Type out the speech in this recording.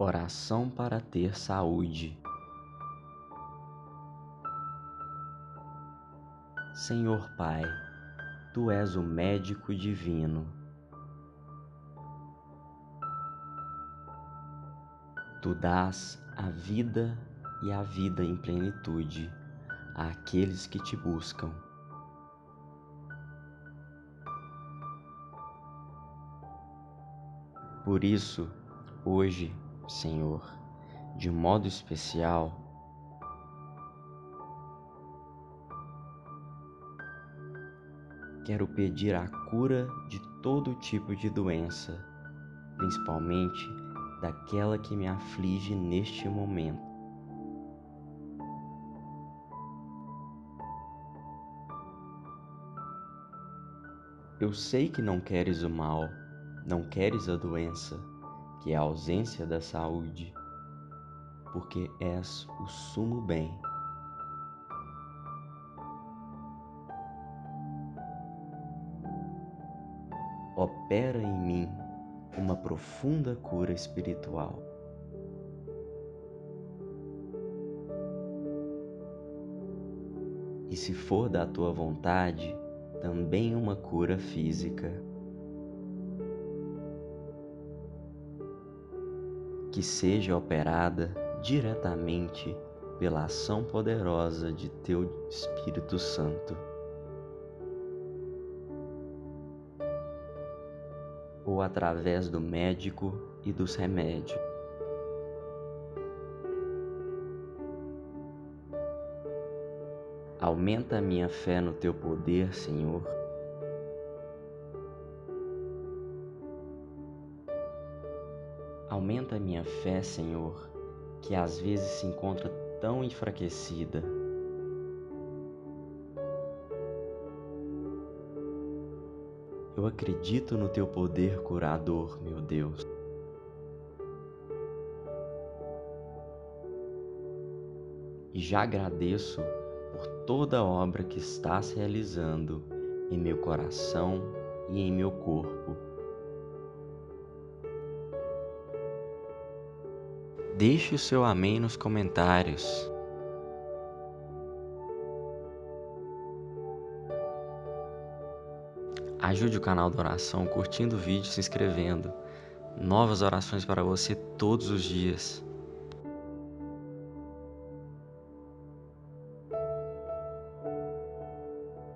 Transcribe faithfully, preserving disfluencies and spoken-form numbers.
Oração para ter saúde. Senhor Pai, Tu és o médico divino. Tu dás a vida e a vida em plenitude àqueles que Te buscam. Por isso, hoje, Senhor, de modo especial, quero pedir a cura de todo tipo de doença, principalmente daquela que me aflige neste momento. Eu sei que não queres o mal, não queres a doença, que é a ausência da saúde, porque és o sumo bem. Opera em mim uma profunda cura espiritual. E se for da tua vontade, também uma cura física. Que seja operada diretamente pela ação poderosa de Teu Espírito Santo. Ou através do médico e dos remédios. Aumenta a minha fé no Teu poder, Senhor. Aumenta a minha fé, Senhor, que às vezes se encontra tão enfraquecida. Eu acredito no Teu poder curador, meu Deus. E já agradeço por toda a obra que estás realizando em meu coração e em meu corpo. Deixe o seu amém nos comentários. Ajude o canal da oração curtindo o vídeo e se inscrevendo. Novas orações para você todos os dias.